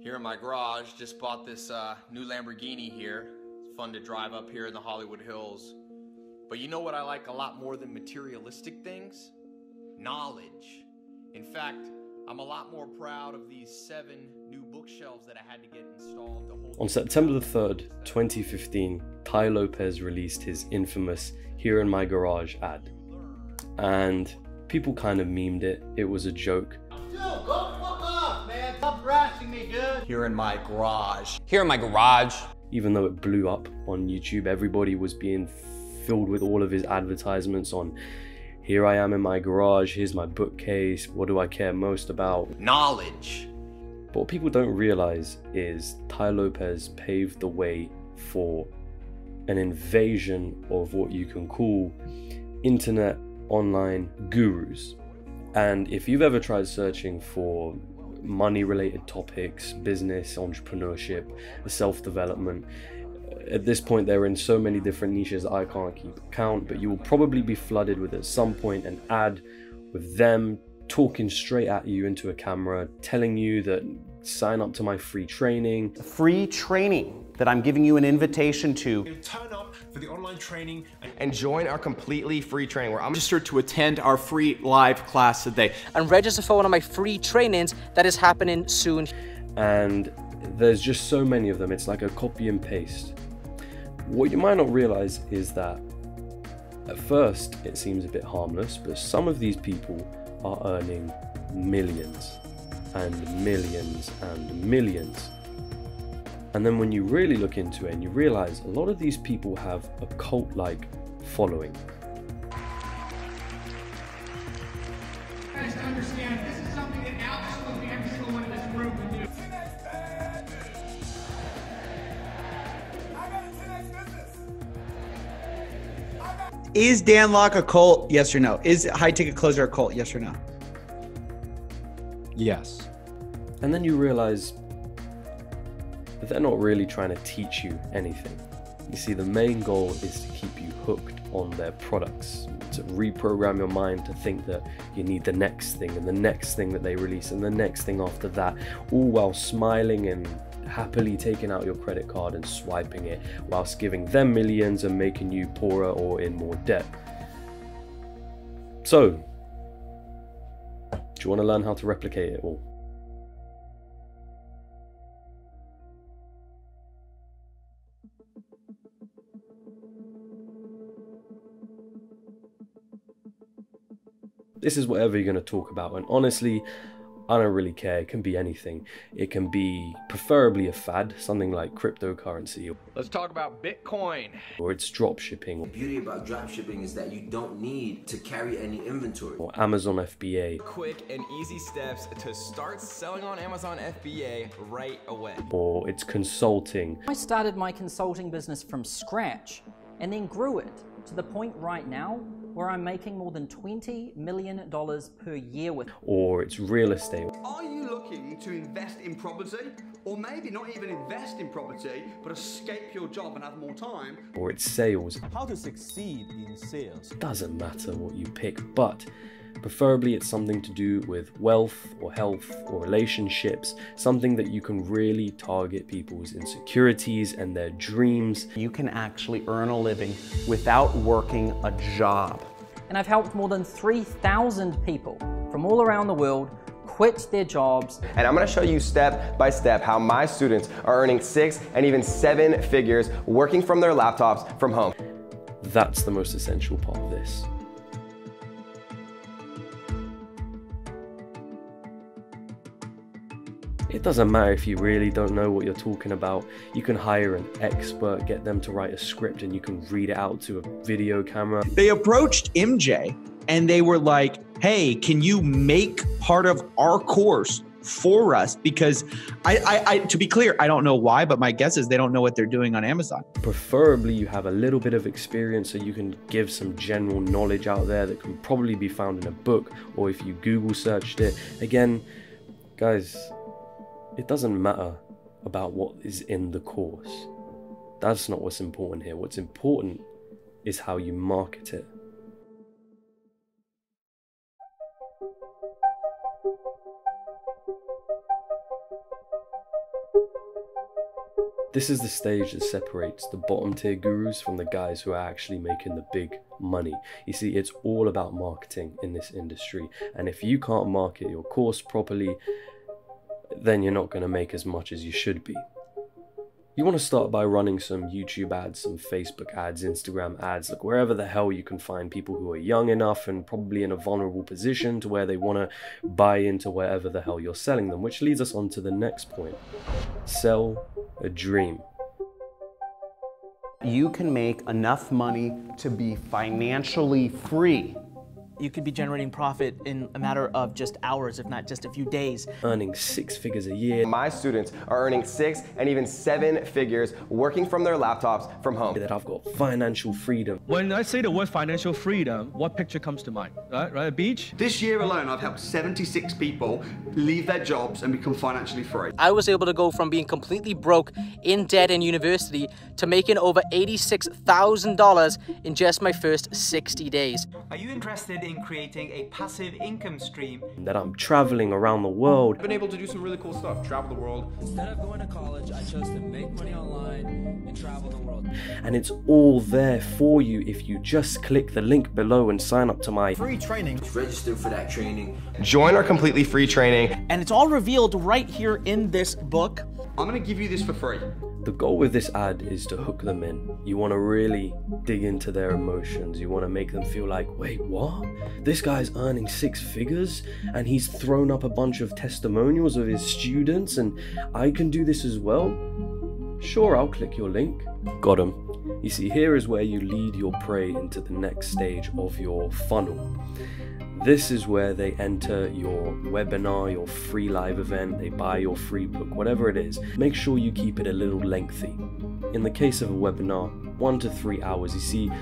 here in my garage. Just bought this new Lamborghini here. It's fun to drive up here in the Hollywood Hills. But you know what I like a lot more than materialistic things? Knowledge. In fact, I'm a lot more proud of these 7 new bookshelves that I had to get installed to hold. On September the 3rd, 2015, Tai Lopez released his infamous Here in My Garage ad. And people kind of memed it. It was a joke. Dude, go fuck off, man. Stop harassing me, dude. Here in my garage. Here in my garage. Even though it blew up on YouTube, everybody was being filled with all of his advertisements on here I am in my garage, here's my bookcase, what do I care most about? Knowledge. But what people don't realize is Tai Lopez paved the way for an invasion of what you can call internet online gurus. And if you've ever tried searching for money related topics, business, entrepreneurship, self-development, at this point they're in so many different niches I can't keep count, but you will probably be flooded with at some point an ad with them talking straight at you into a camera, telling you that sign up to my free training. Free training that I'm giving you an invitation to. Turn up for the online training and join our completely free training where I'm registered to attend our free live class today. And register for one of my free trainings that is happening soon. And there's just so many of them, it's like a copy and paste. What you might not realize is that at first it seems a bit harmless, but some of these people are earning millions and millions and millions. And then when you really look into it and you realize a lot of these people have a cult-like following. You guys understand this is something that absolutely every single one in this room would do. Is Dan Lok a cult? Yes or no? Is High Ticket Closer a cult? Yes or no? Yes. And then you realize that they're not really trying to teach you anything. You see, the main goal is to keep you hooked on their products, to reprogram your mind to think that you need the next thing and the next thing that they release and the next thing after that, all while smiling and happily taking out your credit card and swiping it whilst giving them millions and making you poorer or in more debt. So, do you want to learn how to replicate it all? This is whatever you're going to talk about, and honestly, I don't really care. It can be anything. It can be preferably a fad, something like cryptocurrency. Let's talk about Bitcoin. Or it's drop shipping. The beauty about drop shipping is that you don't need to carry any inventory. Or Amazon FBA. Quick and easy steps to start selling on Amazon FBA right away. Or it's consulting. I started my consulting business from scratch and then grew it to the point right now where I'm making more than $20 million per year with. Or it's real estate. Are you looking to invest in property? Or maybe not even invest in property, but escape your job and have more time? Or it's sales. How to succeed in sales. Doesn't matter what you pick, but preferably it's something to do with wealth or health or relationships, something that you can really target people's insecurities and their dreams. You can actually earn a living without working a job. And I've helped more than 3,000 people from all around the world quit their jobs. And I'm going to show you step by step how my students are earning 6 and even 7 figures working from their laptops from home. That's the most essential part of this. It doesn't matter if you really don't know what you're talking about. You can hire an expert, get them to write a script, and you can read it out to a video camera. They approached MJ and they were like, hey, can you make part of our course for us? Because I to be clear, I don't know why, but my guess is they don't know what they're doing on Amazon. Preferably you have a little bit of experience so you can give some general knowledge out there that can probably be found in a book or if you Google searched it. Again, guys, it doesn't matter about what is in the course. That's not what's important here. What's important is how you market it. This is the stage that separates the bottom tier gurus from the guys who are actually making the big money. You see, it's all about marketing in this industry. And if you can't market your course properly, then you're not going to make as much as you should be. You want to start by running some YouTube ads, some Facebook ads, Instagram ads, like wherever the hell you can find people who are young enough and probably in a vulnerable position to where they want to buy into wherever the hell you're selling them, which leads us on to the next point. Sell a dream. You can make enough money to be financially free. You could be generating profit in a matter of just hours, if not just a few days. Earning six figures a year. My students are earning six and even seven figures working from their laptops from home. That I've got financial freedom. When I say the word financial freedom, what picture comes to mind? Right? A beach? This year alone, I've helped 76 people leave their jobs and become financially free. I was able to go from being completely broke, in debt in university, to making over $86,000 in just my first 60 days. Are you interested in creating a passive income stream? That I'm traveling around the world. I've been able to do some really cool stuff, travel the world. Instead of going to college, I chose to make money online and travel the world. And it's all there for you if you just click the link below and sign up to my free training. Register for that training. Join our completely free training. And it's all revealed right here in this book. I'm gonna give you this for free. The goal with this ad is to hook them in. You want to really dig into their emotions. You want to make them feel like, wait, what? This guy's earning six figures and he's thrown up a bunch of testimonials of his students and I can do this as well? Sure, I'll click your link. Got him. You see, here is where you lead your prey into the next stage of your funnel. This is where they enter your webinar, your free live event, they buy your free book, whatever it is. Make sure you keep it a little lengthy. In the case of a webinar, 1 to 3 hours. You see,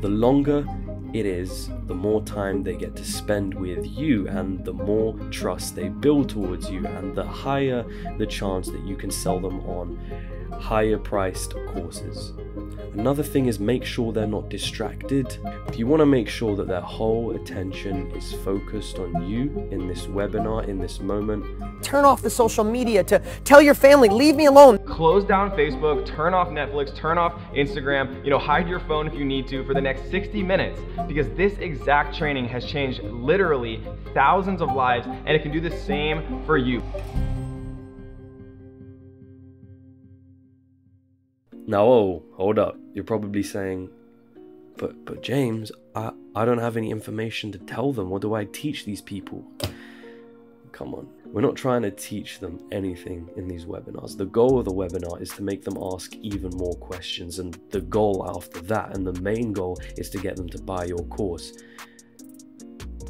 the longer it is, the more time they get to spend with you and the more trust they build towards you and the higher the chance that you can sell them on higher priced courses. Another thing is make sure they're not distracted. You want to make sure that their whole attention is focused on you in this webinar, in this moment. Turn off the social media, to tell your family, leave me alone. Close down Facebook, turn off Netflix, turn off Instagram, you know, hide your phone if you need to for the next 60 minutes because this exact training has changed literally thousands of lives and it can do the same for you. Now, oh, hold up. You're probably saying, but James, I don't have any information to tell them. What do I teach these people? Come on. We're not trying to teach them anything in these webinars. The goal of the webinar is to make them ask even more questions. And the goal after that, and the main goal, is to get them to buy your course.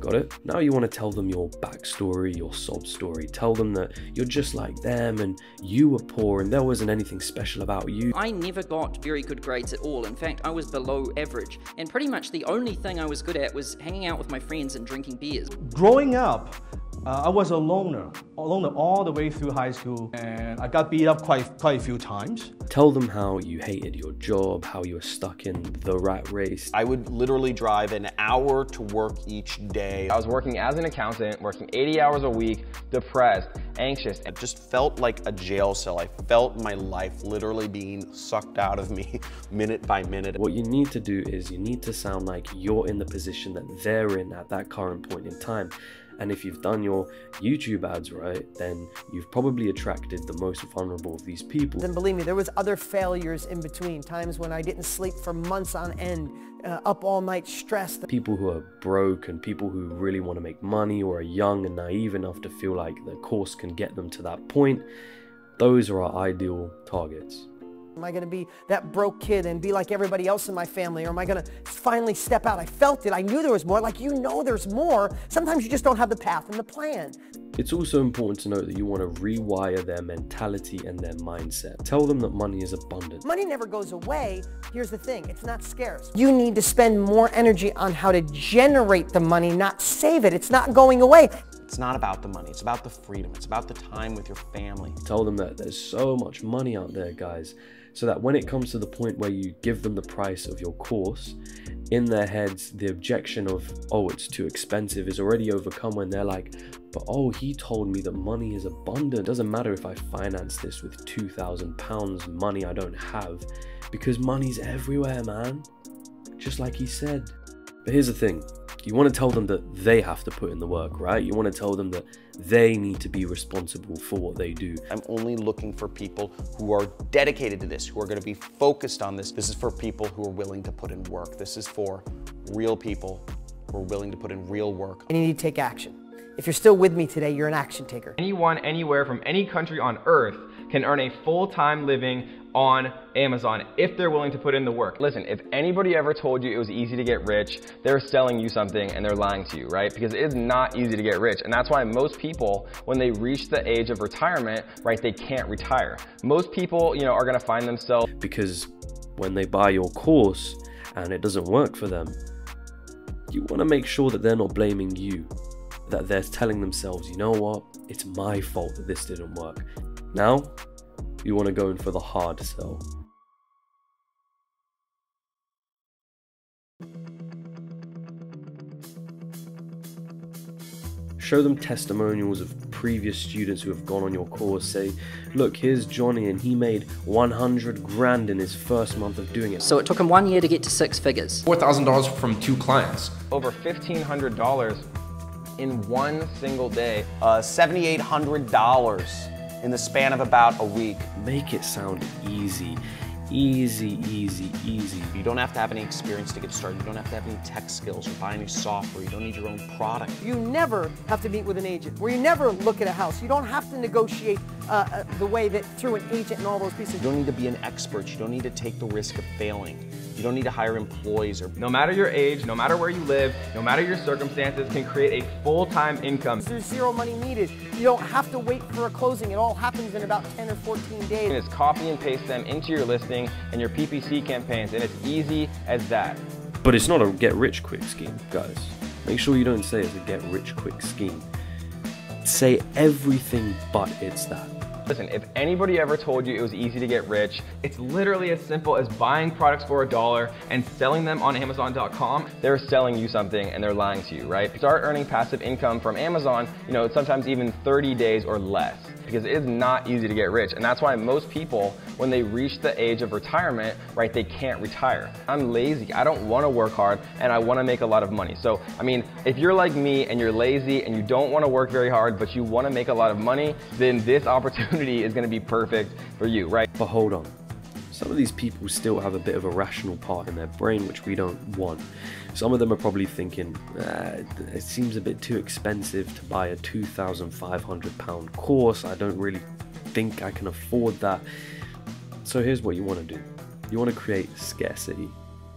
Got it? Now you want to tell them your backstory, your sob story. Tell them that you're just like them and you were poor and there wasn't anything special about you. I never got very good grades at all. In fact, I was below average. And pretty much the only thing I was good at was hanging out with my friends and drinking beers. Growing up, I was a loner all the way through high school, and I got beat up quite a few times. Tell them how you hated your job, how you were stuck in the rat race. I would literally drive an hour to work each day. I was working as an accountant, working 80 hours a week, depressed, anxious. It just felt like a jail cell. I felt my life literally being sucked out of me minute by minute. What you need to do is you need to sound like you're in the position that they're in at that current point in time. And if you've done your YouTube ads right, then you've probably attracted the most vulnerable of these people. Then believe me, there was other failures in between, times when I didn't sleep for months on end, up all night stressed. People who are broke and people who really want to make money or are young and naive enough to feel like the course can get them to that point, those are our ideal targets. Am I going to be that broke kid and be like everybody else in my family? Or am I going to finally step out? I felt it. I knew there was more. Like, you know there's more. Sometimes you just don't have the path and the plan. It's also important to note that you want to rewire their mentality and their mindset. Tell them that money is abundant. Money never goes away. Here's the thing. It's not scarce. You need to spend more energy on how to generate the money, not save it. It's not going away. It's not about the money, it's about the freedom, it's about the time with your family. Tell them that there's so much money out there, guys. so that when it comes to the point where you give them the price of your course, in their heads, the objection of, oh, it's too expensive is already overcome when they're like, but oh, he told me that money is abundant. It doesn't matter if I finance this with £2,000 money I don't have, because money's everywhere, man. Just like he said. But here's the thing. You want to tell them that they have to put in the work, right? You want to tell them that they need to be responsible for what they do. I'm only looking for people who are dedicated to this, who are going to be focused on this. This is for people who are willing to put in work. This is for real people who are willing to put in real work. And you need to take action. If you're still with me today, you're an action taker. Anyone, anywhere from any country on earth can earn a full-time living on Amazon if they're willing to put in the work. Listen, if anybody ever told you it was easy to get rich, they're selling you something and they're lying to you, right? Because it is not easy to get rich. And that's why most people, when they reach the age of retirement, right, they can't retire. Most people, are gonna find themselves, because when they buy your course and it doesn't work for them, you wanna make sure that they're not blaming you, that they're telling themselves, you know what, it's my fault that this didn't work. Now, you want to go in for the hard sell. Show them testimonials of previous students who have gone on your course. Say, look, here's Johnny and he made 100 grand in his first month of doing it. So it took him 1 year to get to 6 figures. $4,000 from 2 clients. Over $1,500 in one single day. $7,800. In the span of about a week. Make it sound easy. Easy, easy, easy. You don't have to have any experience to get started. You don't have to have any tech skills or buy any software. You don't need your own product. You never have to meet with an agent, or you never look at a house. You don't have to negotiate the way that through an agent and all those pieces. You don't need to be an expert. You don't need to take the risk of failing. You don't need to hire employees or... No matter your age, no matter where you live, no matter your circumstances, can create a full-time income. There's zero money needed. You don't have to wait for a closing. It all happens in about 10 or 14 days. Just copy and paste them into your listing and your PPC campaigns, and it's easy as that. But it's not a get-rich-quick scheme, guys. Make sure you don't say it's a get-rich-quick scheme. Say everything but it's that. Listen, if anybody ever told you it was easy to get rich, it's literally as simple as buying products for $1 and selling them on Amazon.com. They're selling you something and they're lying to you, right? Start earning passive income from Amazon, sometimes even 30 days or less, because it is not easy to get rich. And that's why most people, when they reach the age of retirement, right, they can't retire. I'm lazy, I don't wanna work hard, and I wanna make a lot of money. So, if you're like me and you're lazy and you don't wanna work very hard, but you wanna make a lot of money, then this opportunity is gonna be perfect for you, right? But hold on, some of these people still have a bit of a rational part in their brain, which we don't want. Some of them are probably thinking, it seems a bit too expensive to buy a £2,500 course. I don't really think I can afford that. So here's what you want to do. You want to create scarcity.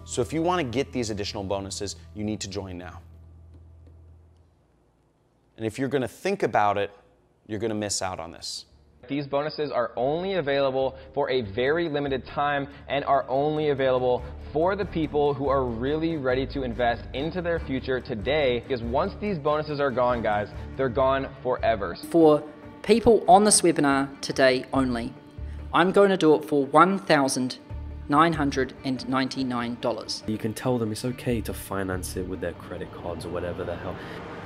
So if you want to get these additional bonuses, you need to join now. And if you're going to think about it, you're going to miss out on this. These bonuses are only available for a very limited time and are only available for the people who are really ready to invest into their future today, because once these bonuses are gone, guys, they're gone forever. For people on this webinar today only, I'm going to do it for $1,999. You can tell them it's okay to finance it with their credit cards or whatever the hell.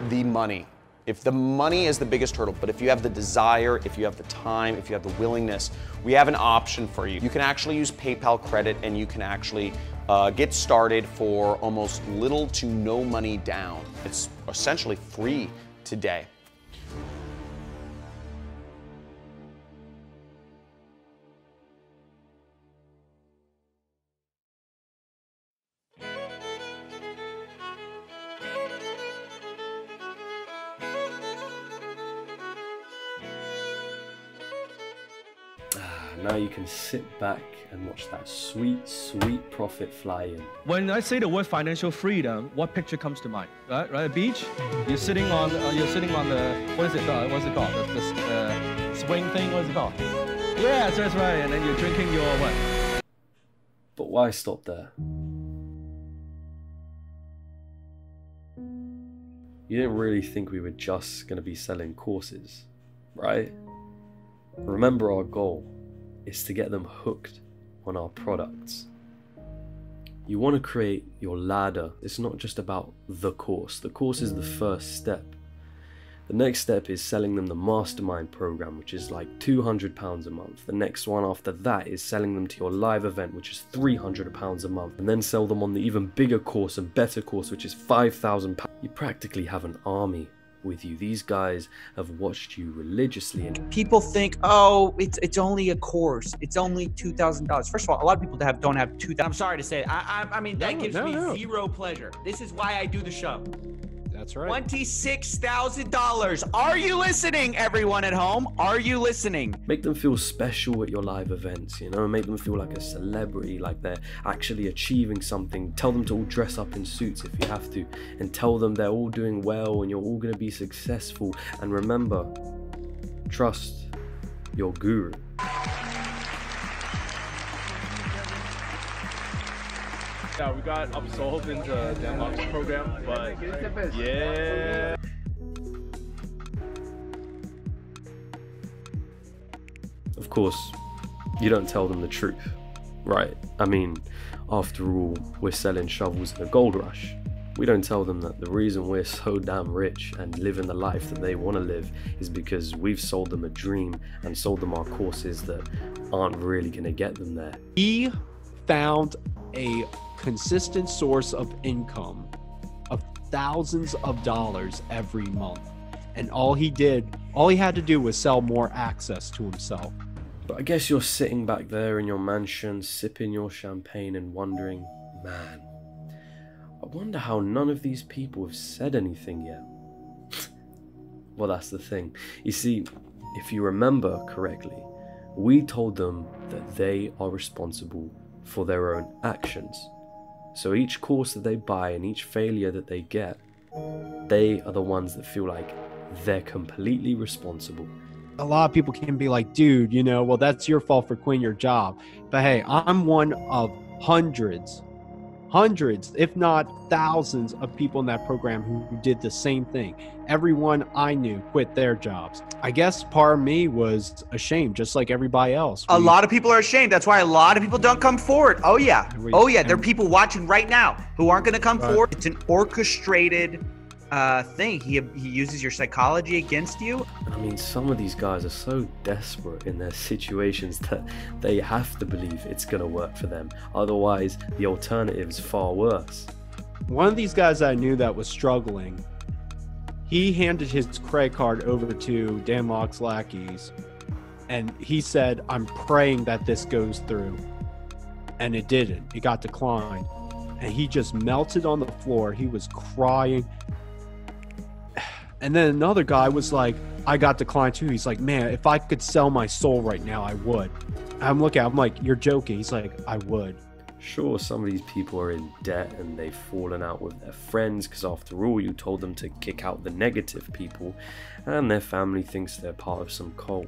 The money. If the money is the biggest hurdle, but if you have the desire, if you have the time, if you have the willingness, we have an option for you. You can actually use PayPal credit, and you can actually get started for almost little to no money down. It's essentially free today. Now you can sit back and watch that sweet, sweet profit fly in. When I say the word financial freedom, what picture comes to mind? Right, a beach. You're sitting on the what's it called? The swing thing. What's it called? Yeah, so that's right. And then you're drinking your what? But why stop there? You didn't really think we were just going to be selling courses, right? Remember our goal is to get them hooked on our products. You want to create your ladder. It's not just about the course. The course is the first step. The next step is selling them the mastermind program, which is like £200 a month. The next one after that is selling them to your live event, which is £300 a month. And then sell them on the even bigger course and better course, which is £5,000. You practically have an army with you. These guys have watched you religiously. And people think, oh, it's only a course. It's only $2,000. First of all, a lot of people don't have $2,000. I'm sorry to say, that gives me zero pleasure. This is why I do the show. That's right. $26,000. Are you listening, everyone at home? Are you listening? Make them feel special at your live events, you know? Make them feel like a celebrity, like they're actually achieving something. Tell them to all dress up in suits if you have to, and tell them they're all doing well and you're all going to be successful. And remember, trust your guru. Yeah, we got upsold into Dan Lok's program, but yeah. Of course, you don't tell them the truth, right? I mean, after all, we're selling shovels in a gold rush. We don't tell them that the reason we're so damn rich and living the life that they want to live is because we've sold them a dream and sold them our courses that aren't really going to get them there. He found a consistent source of income of thousands of dollars every month, and all he had to do was sell more access to himself. But I guess you're sitting back there in your mansion sipping your champagne and wondering, man, I wonder how none of these people have said anything yet. Well, that's the thing. You see, if you remember correctly, we told them that they are responsible for their own actions. So each course that they buy and each failure that they get, they are the ones that feel like they're completely responsible. A lot of people can be like, dude, you know, well, that's your fault for quitting your job. But hey, I'm one of hundreds, if not thousands of people in that program who did the same thing. Everyone I knew quit their jobs. I guess part of me was ashamed, just like everybody else. A lot of people are ashamed. That's why a lot of people don't come forward. Oh yeah. Oh yeah. There are people watching right now who aren't going to come forward. It's an orchestrated thing. He uses your psychology against you. I mean, some of these guys are so desperate in their situations that they have to believe it's going to work for them. Otherwise, the alternative is far worse. One of these guys I knew that was struggling, he handed his credit card over to Dan Lok's lackeys, and he said, I'm praying that this goes through. And it didn't. It got declined. And he just melted on the floor. He was crying. And then another guy was like, I got declined too. He's like, man, if I could sell my soul right now, I would. I'm looking at him like, you're joking. He's like, I would. Sure, some of these people are in debt and they've fallen out with their friends because after all, you told them to kick out the negative people, and their family thinks they're part of some cult.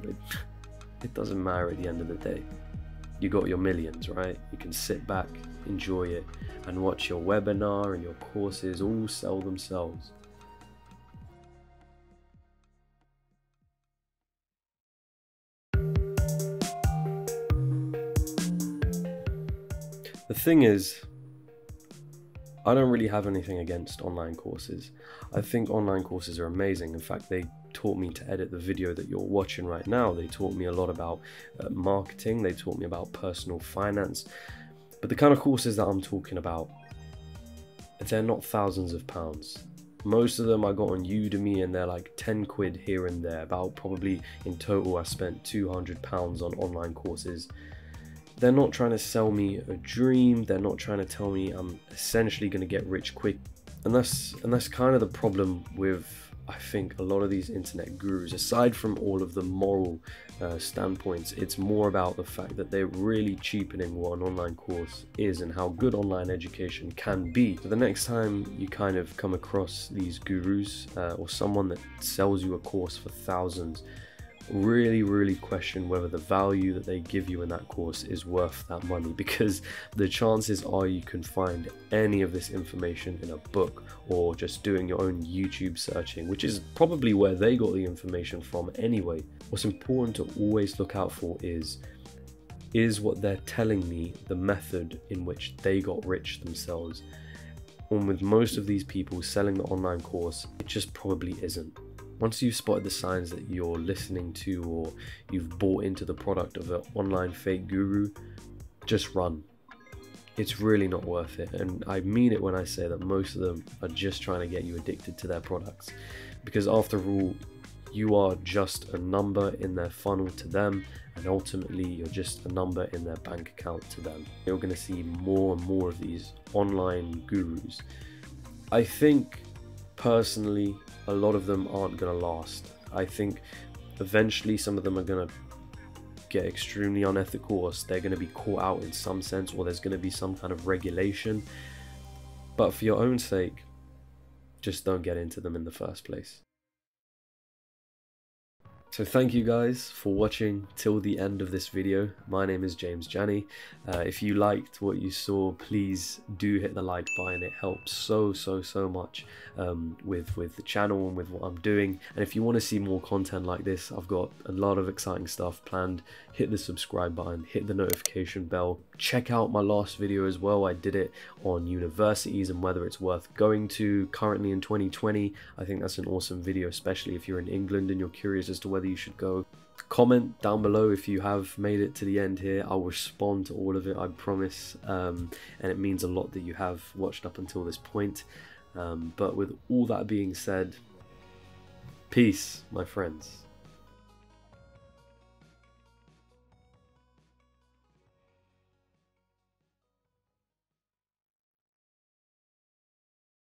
It doesn't matter at the end of the day. You got your millions, right? You can sit back, enjoy it, and watch your webinar and your courses all sell themselves. The thing is, I don't really have anything against online courses. I think online courses are amazing. In fact, they taught me to edit the video that you're watching right now. They taught me a lot about marketing. They taught me about personal finance. But the kind of courses that I'm talking about, they're not thousands of pounds. Most of them I got on Udemy, and they're like 10 quid here and there. About probably in total, I spent £200 on online courses. They're not trying to sell me a dream. They're not trying to tell me I'm essentially going to get rich quick. And that's kind of the problem with, I think, a lot of these internet gurus. Aside from all of the moral standpoints, it's more about the fact that they're really cheapening what an online course is and how good online education can be. So the next time you kind of come across these gurus or someone that sells you a course for thousands, really question whether the value that they give you in that course is worth that money, because the chances are you can find any of this information in a book or just doing your own YouTube searching, which is probably where they got the information from anyway. What's important to always look out for is is what they're telling me the method in which they got rich themselves? And with most of these people selling the online course, it just probably isn't. Once you've spotted the signs that you're listening to or you've bought into the product of an online fake guru, just run. It's really not worth it, and I mean it when I say that most of them are just trying to get you addicted to their products, because after all, you are just a number in their funnel to them, and ultimately you're just a number in their bank account to them. You're going to see more and more of these online gurus. I think personally a lot of them aren't going to last. I think eventually some of them are going to get extremely unethical, or they're going to be caught out in some sense, or there's going to be some kind of regulation. But for your own sake, just don't get into them in the first place. So thank you guys for watching till the end of this video. My name is James Jani. If you liked what you saw, please do hit the like button. It helps so much with the channel and with what I'm doing. And if you want to see more content like this, I've got a lot of exciting stuff planned. Hit the subscribe button, hit the notification bell. Check out my last video as well. I did it on universities and whether it's worth going to currently in 2020. I think that's an awesome video, especially if you're in England and you're curious as to whether you should go. Comment down below if you have made it to the end here. I'll respond to all of it, I promise, and it means a lot that you have watched up until this point. But with all that being said, peace, my friends.